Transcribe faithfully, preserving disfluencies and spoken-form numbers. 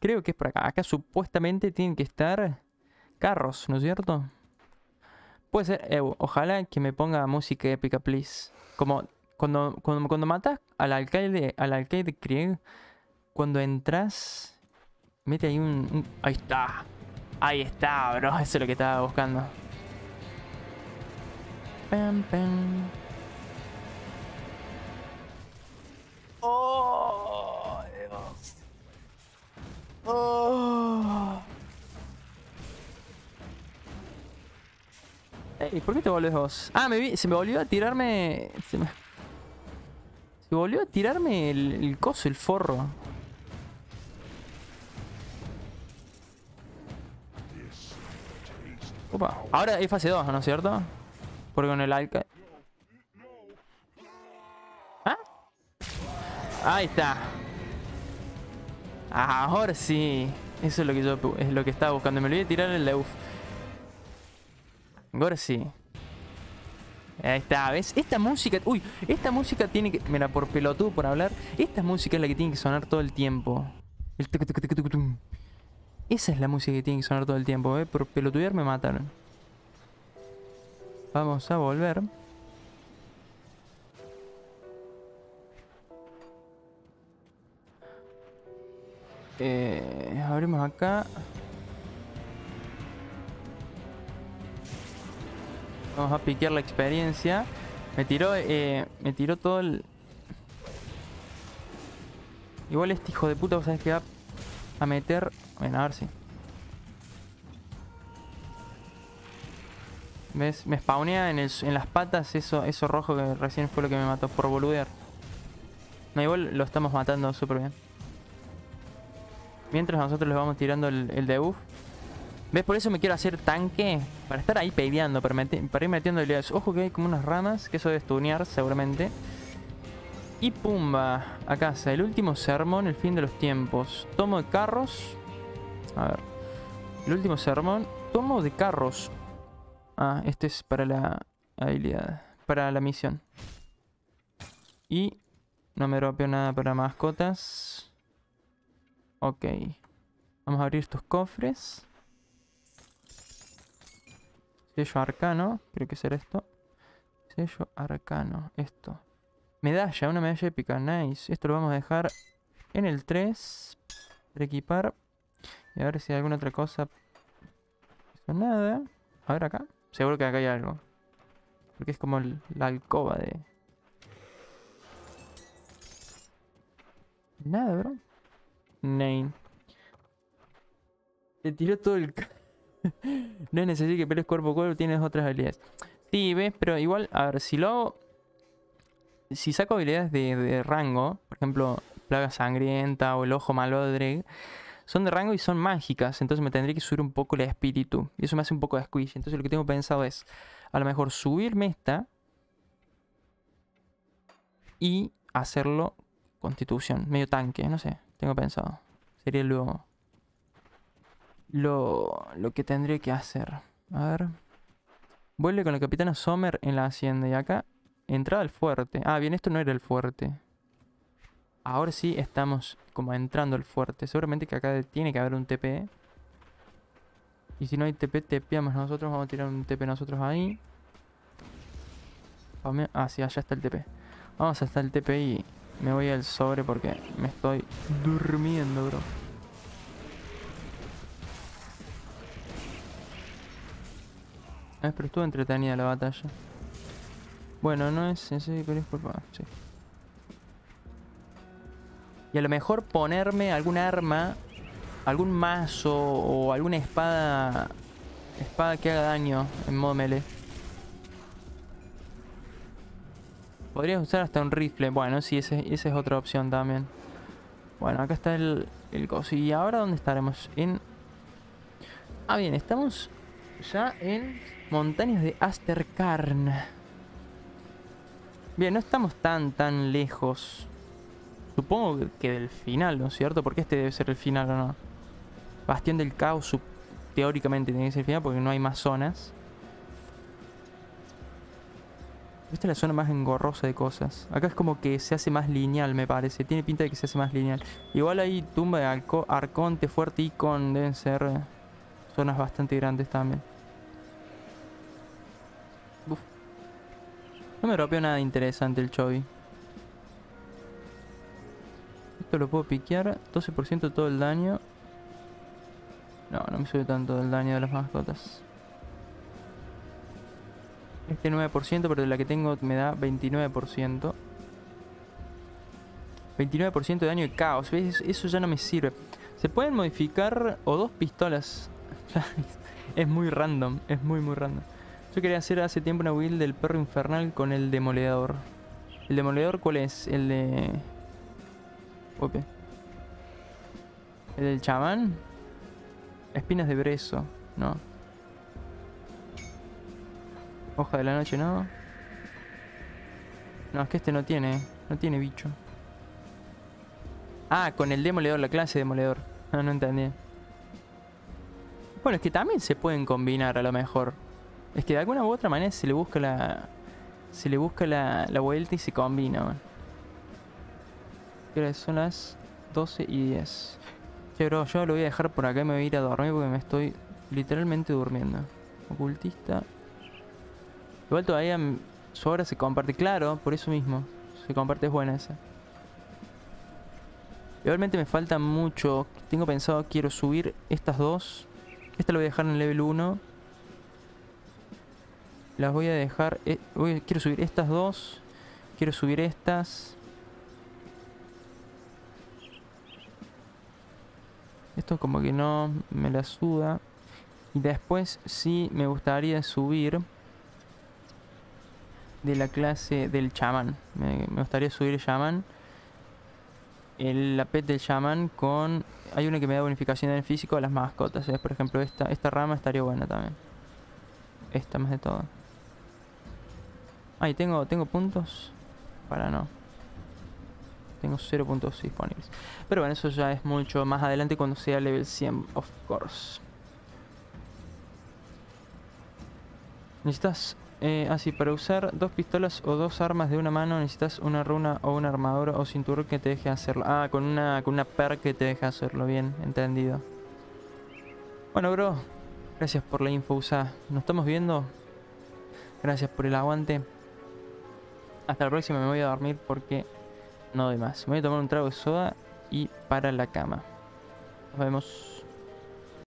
Creo que es por acá. Acá supuestamente tienen que estar carros, ¿no es cierto? Puede ser... Eh, ojalá que me ponga música épica, please. Como cuando, cuando, cuando matas al alcalde, al alcalde Krieg, cuando entras, mete ahí un, un... Ahí está. Ahí está, bro. Eso es lo que estaba buscando. Pam, pam. Oh, Dios. Oh. ¿Y por qué te volvés vos? Ah, me vi, se me volvió a tirarme... Se me, se volvió a tirarme el, el coso, el forro. Opa, ahora es fase dos, ¿no es cierto? Porque con el alca... ¿Ah? Ahí está. Ahora sí. Eso es lo que yo es lo que estaba buscando. Me lo voy a tirar en la U F. Ahora sí. Ahí está, ¿ves? Esta música... Uy, esta música tiene que... Mira, por pelotudo, por hablar. Esta música es la que tiene que sonar todo el tiempo. El tuc tuc tuc tuc tuc. Esa es la música que tiene que sonar todo el tiempo, ¿eh? Por pelotudear me mataron. Vamos a volver. Eh, abrimos acá. Vamos a piquear la experiencia. Me tiró, eh, me tiró todo el... Igual este hijo de puta, vos sabés que va a meter... Bueno, a ver si... ¿Ves? Me spawnea en, el, en las patas eso, eso rojo que recién fue lo que me mató por boludear. No, igual lo estamos matando súper bien. Mientras nosotros les vamos tirando el, el debuff. ¿Ves? Por eso me quiero hacer tanque. Para estar ahí peleando, para, meti para ir metiendo habilidades. Ojo que hay como unas ramas, que eso debe stunear seguramente. Y pumba, a casa. El último sermón, el fin de los tiempos. Tomo de carros. A ver. El último sermón. Tomo de carros. Ah, este es para la habilidad, para la misión. Y no me dropeo nada para mascotas. Ok. Vamos a abrir estos cofres. Sello arcano, creo que será esto. Sello arcano, esto. Medalla, una medalla épica, nice. Esto lo vamos a dejar en el tres. Para equipar. Y a ver si hay alguna otra cosa. Eso nada. A ver acá. Seguro que acá hay algo. Porque es como el, la alcoba de... Nada, bro. Nein. Te tiró todo el... No es necesario que pelees cuerpo a cuerpo. Tienes otras habilidades. Sí, ves, pero igual... A ver, si lo hago... Si saco habilidades de, de rango... Por ejemplo, Plaga Sangrienta o el Ojo Malvado de Dreg... Son de rango y son mágicas, entonces me tendría que subir un poco el espíritu. Y eso me hace un poco de squish. Entonces lo que tengo pensado es, a lo mejor subirme esta. Y hacerlo constitución, medio tanque, no sé. Tengo pensado. Sería lo, lo, lo que tendría que hacer. A ver. Vuelve con la capitana Sommer en la hacienda. Y acá, entrada al fuerte. Ah, bien, esto no era el fuerte. Ahora sí estamos como entrando al fuerte. Seguramente que acá tiene que haber un T P. Y si no hay T P, tepeamos nosotros. Vamos a tirar un T P nosotros ahí. Ah, sí, allá está el T P. Vamos hasta el T P y me voy al sobre porque me estoy durmiendo, bro. Ah, pero estuvo entretenida la batalla. Bueno, no es ese, pero es por favor, sí. Y a lo mejor ponerme algún arma, algún mazo o alguna espada espada que haga daño en modo melee. Podrías usar hasta un rifle. Bueno, sí, ese, esa es otra opción también. Bueno, acá está el, el coso. ¿Y ahora dónde estaremos? En... Ah, bien, estamos ya en montañas de Asterkarn. Bien, no estamos tan, tan lejos. Supongo que del final, ¿no es cierto? Porque este debe ser el final, ¿o no? Bastión del caos, teóricamente, tiene que ser el final porque no hay más zonas. Esta es la zona más engorrosa de cosas. Acá es como que se hace más lineal, me parece. Tiene pinta de que se hace más lineal. Igual hay tumba de Arco, Arconte, Fuerte y Con. Deben ser zonas bastante grandes también. Uf. No me dropeo nada interesante el Chovy. Esto lo puedo piquear. doce por ciento todo el daño. No, no me sube tanto el daño de las mascotas. Este nueve por ciento, pero de la que tengo me da veintinueve por ciento. veintinueve por ciento de daño de caos. ¿Ves? Eso ya no me sirve. Se pueden modificar o dos pistolas. Es muy random. Es muy, muy random. Yo quería hacer hace tiempo una build del perro infernal con el demoledor. ¿El demoledor cuál es? El de... Ope. ¿El del chamán? Espinas de brezo. No. Hoja de la noche, no. No, es que este no tiene. No tiene bicho. Ah, con el demoledor, la clase de demoledor. No, no entendí. Bueno, es que también se pueden combinar a lo mejor. Es que de alguna u otra manera se le busca la... Se le busca la, la vuelta y se combina, man. Creo que son las doce y diez. Che, bro, yo lo voy a dejar por acá y me voy a ir a dormir porque me estoy literalmente durmiendo. Ocultista. Igual todavía su obra se comparte, claro, por eso mismo. Se comparte, es buena esa. Igualmente me falta mucho. Tengo pensado, quiero subir estas dos. Esta la voy a dejar en level uno. Las voy a dejar... Eh, voy, quiero subir estas dos. Quiero subir estas. Esto como que no me la suda. Y después sí me gustaría subir... de la clase del chamán. Me, me gustaría subir el chamán. El, la pet del chamán con... Hay una que me da bonificación en el físico a las mascotas. ¿Eh? Por ejemplo, esta, esta rama estaría buena también. Esta más de todo. Ahí tengo, tengo puntos. Para no. Tengo cero puntos disponibles. Pero bueno, eso ya es mucho más adelante cuando sea level cien, of course. Necesitas... Eh, así, para usar dos pistolas o dos armas de una mano necesitas una runa o una armadura o cinturón que te deje hacerlo. Ah, con una, con una perk que te deje hacerlo. Bien, entendido. Bueno, bro, gracias por la info, usa. Nos estamos viendo. Gracias por el aguante. Hasta la próxima, me voy a dormir porque no doy más. Me voy a tomar un trago de soda y para la cama. Nos vemos.